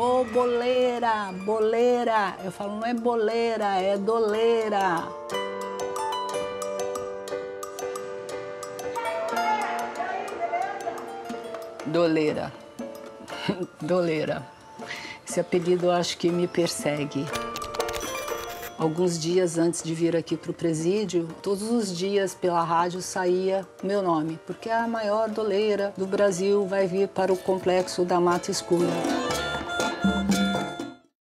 Ô, boleira, boleira. Eu falo, não é boleira, é doleira. Doleira. Doleira. Esse apelido eu acho que me persegue. Alguns dias antes de vir aqui para o presídio, todos os dias pela rádio saía meu nome, porque a maior doleira do Brasil vai vir para o Complexo da Mata Escura.